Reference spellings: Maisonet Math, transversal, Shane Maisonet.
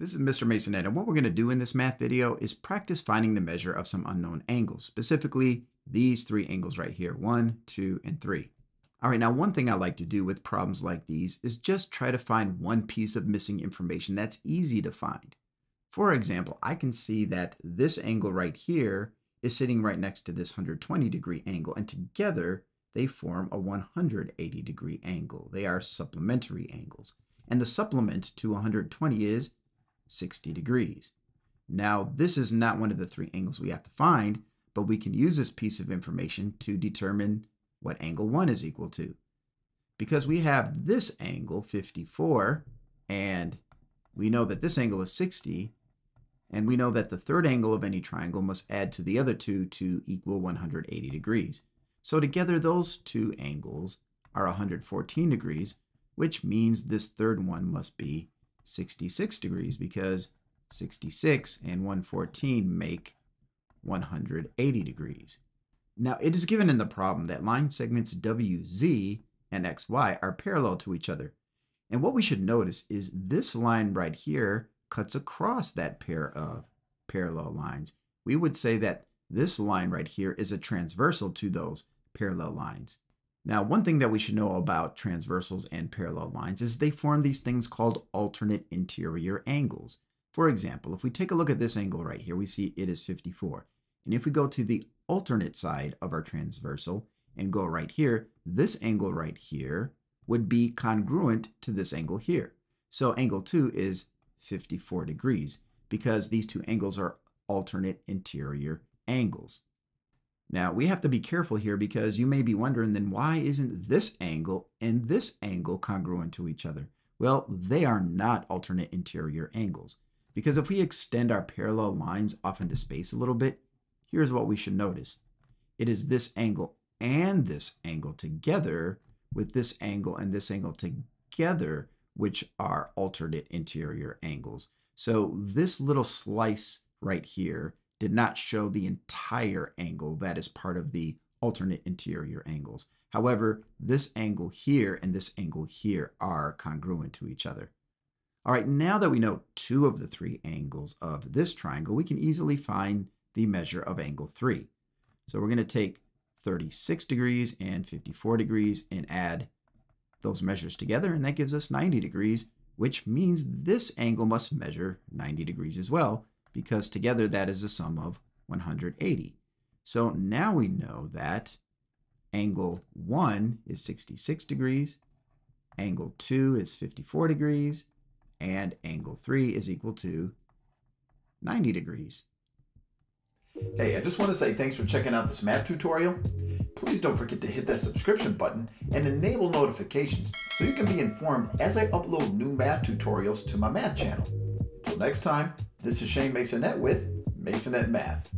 This is Mr. Maisonet, and what we're going to do in this math video is practice finding the measure of some unknown angles, specifically these three angles right here, 1, 2, and 3. All right, now one thing I like to do with problems like these is just try to find one piece of missing information that's easy to find. For example, I can see that this angle right here is sitting right next to this 120-degree angle, and together they form a 180-degree angle. They are supplementary angles, and the supplement to 120 is 60 degrees. Now, this is not one of the three angles we have to find, but we can use this piece of information to determine what angle 1 is equal to. Because we have this angle, 54, and we know that this angle is 60, and we know that the third angle of any triangle must add to the other two to equal 180 degrees. So together those two angles are 114 degrees, which means this third one must be 66 degrees because 66 and 114 make 180 degrees. Now it is given in the problem that line segments WZ and XY are parallel to each other. And what we should notice is this line right here cuts across that pair of parallel lines. We would say that this line right here is a transversal to those parallel lines. Now, one thing that we should know about transversals and parallel lines is they form these things called alternate interior angles. For example, if we take a look at this angle right here, we see it is 54. And if we go to the alternate side of our transversal and go right here, this angle right here would be congruent to this angle here. So angle 2 is 54 degrees because these two angles are alternate interior angles. Now, we have to be careful here because you may be wondering, then why isn't this angle and this angle congruent to each other? Well, they are not alternate interior angles. Because if we extend our parallel lines off into space a little bit, here's what we should notice. It is this angle and this angle together with this angle and this angle together, which are alternate interior angles. So this little slice right here did not show the entire angle that is part of the alternate interior angles. However, this angle here and this angle here are congruent to each other. All right, now that we know two of the three angles of this triangle, we can easily find the measure of angle 3. So we're going to take 36 degrees and 54 degrees and add those measures together, and that gives us 90 degrees, which means this angle must measure 90 degrees as well, because together that is the sum of 180. So now we know that angle 1 is 66 degrees, angle 2 is 54 degrees, and angle 3 is equal to 90 degrees. Hey, I just want to say thanks for checking out this math tutorial. Please don't forget to hit that subscription button and enable notifications so you can be informed as I upload new math tutorials to my math channel. Until next time, this is Shane Maisonet with Maisonet Math.